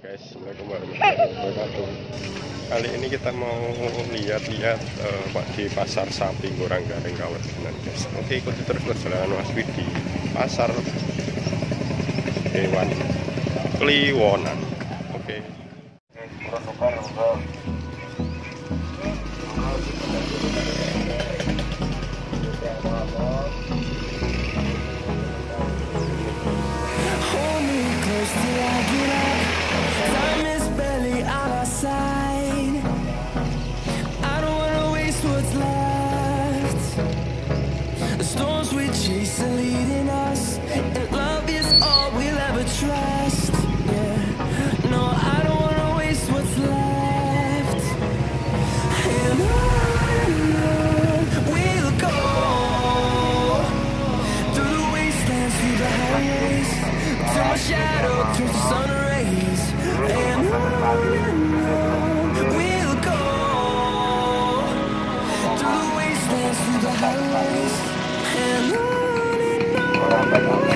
Guys, kembali kali ini kita mau lihat-lihat di pasar sapi goreng garing Kawedanan, guys. Oke, ikuti terus perjalanan Mas Wid di pasar hewan Kliwonan. Oke. She's leading us, and love is all we'll ever trust. Yeah, no, I don't wanna waste what's left. And on we'll go through the wastelands, through the highways, through my shadow, through the sun rays. And on we'll go through the wastelands, through the highways. And on and on and on. We'll go.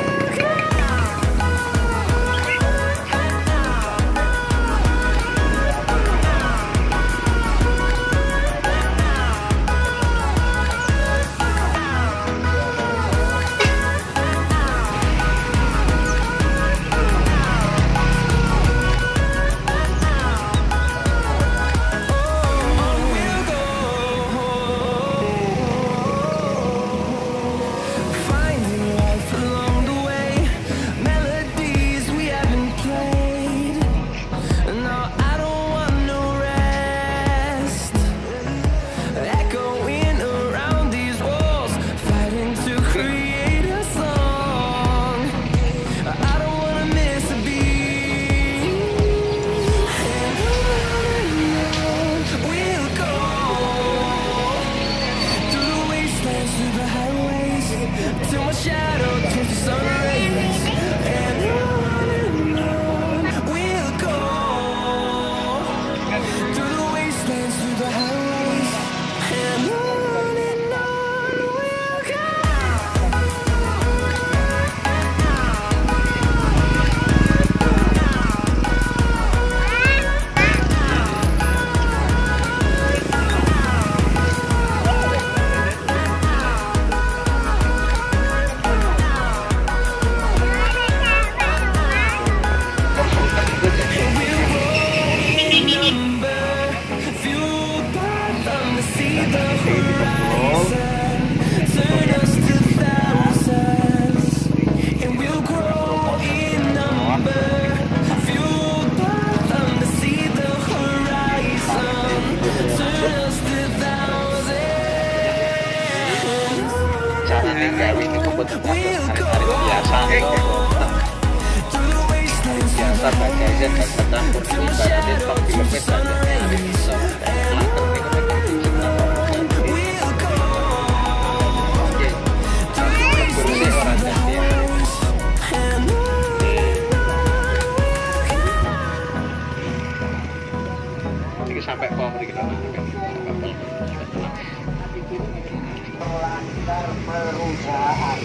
pekerjaan.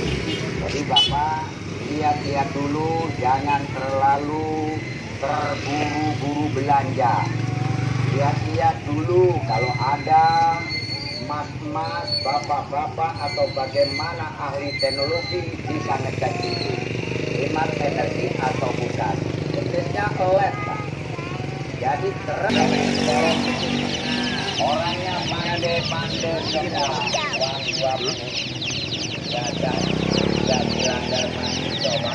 Jadi Bapak lihat-lihat dulu, jangan terlalu terburu-buru belanja. Lihat-lihat dulu kalau ada mas-mas, bapak-bapak atau bagaimana ahli teknologi bisa ngecek itu hemat energi atau bukan. Sebenarnya oleh Pak. Jadi terang orangnya pandai-pandai semua. Wang-wang tidak beranggar masih coba.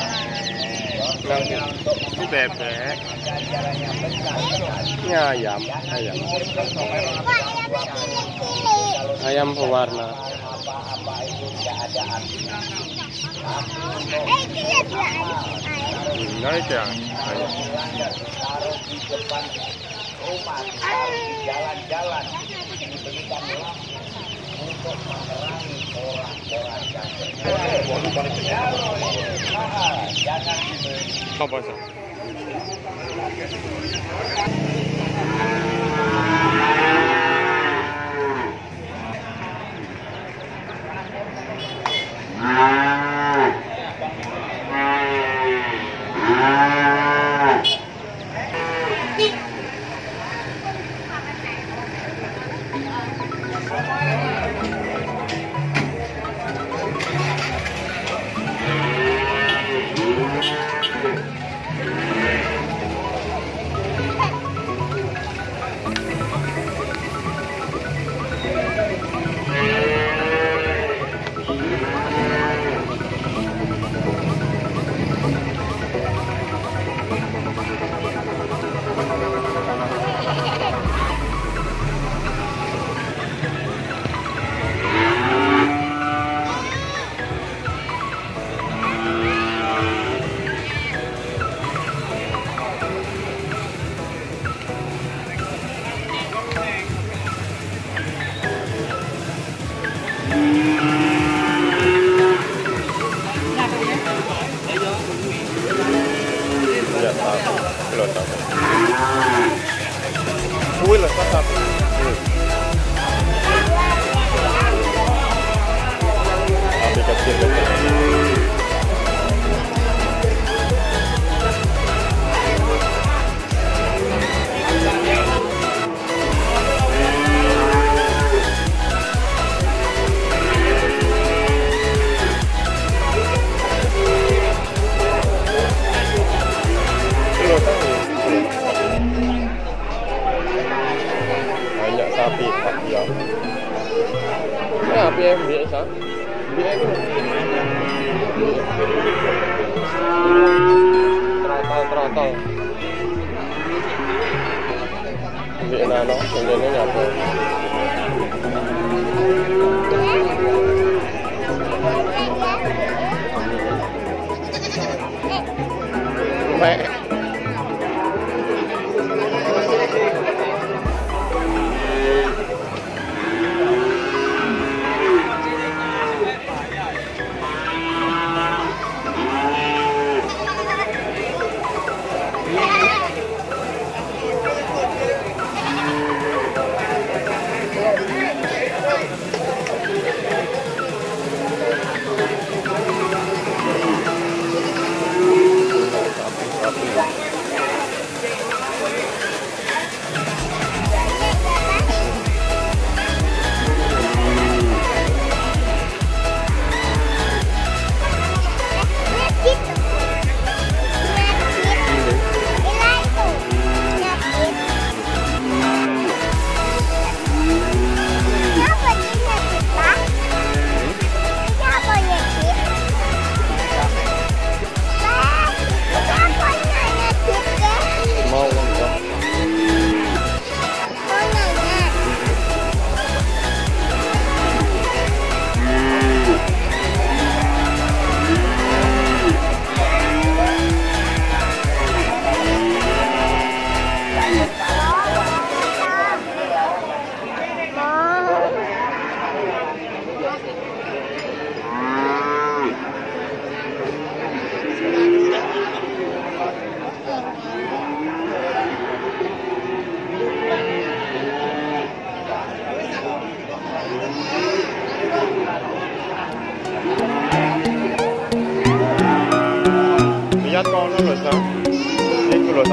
Contohnya untuk bebek. Jalannya besar-besar. Ini ayam. Ayam. Ayam pewarna. Apa-apa itu tidak ada artinya. Ini ayam. Taruh di depan rumah. Jalan-jalan. Diberikan lampu untuk menerangi orang-orang jangan. Apa sih?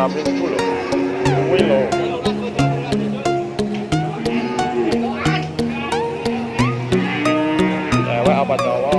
10 Willow. Lewat apa Jawa?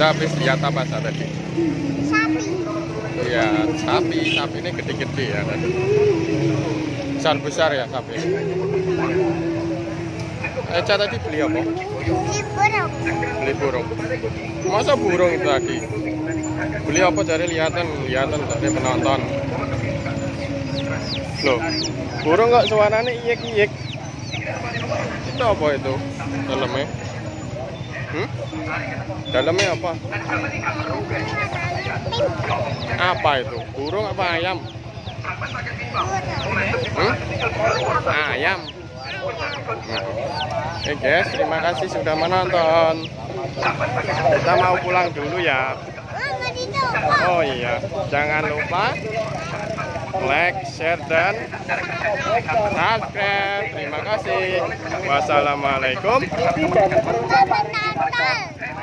Kita habis lihat apa tadi? Sapi. Iya, sapi. Sapi ini gede-gede ya tadi. Besar ya sapi. Eca tadi beli apa? Beli burung. Masa burung itu lagi? Beli apa dari lihatan dari penonton. Loh, burung kok suaranya iyek-iyek. Itu apa itu? Dalamnya? Dalamnya apa? Apa itu? Burung apa ayam? Ayam. Nah. Oke guys, terima kasih sudah menonton. Kita mau pulang dulu ya. Oh iya, jangan lupa like, share, dan subscribe. Terima kasih. Wassalamualaikum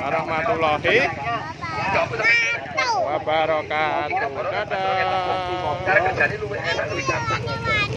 warahmatullahi wabarakatuh. Dadah.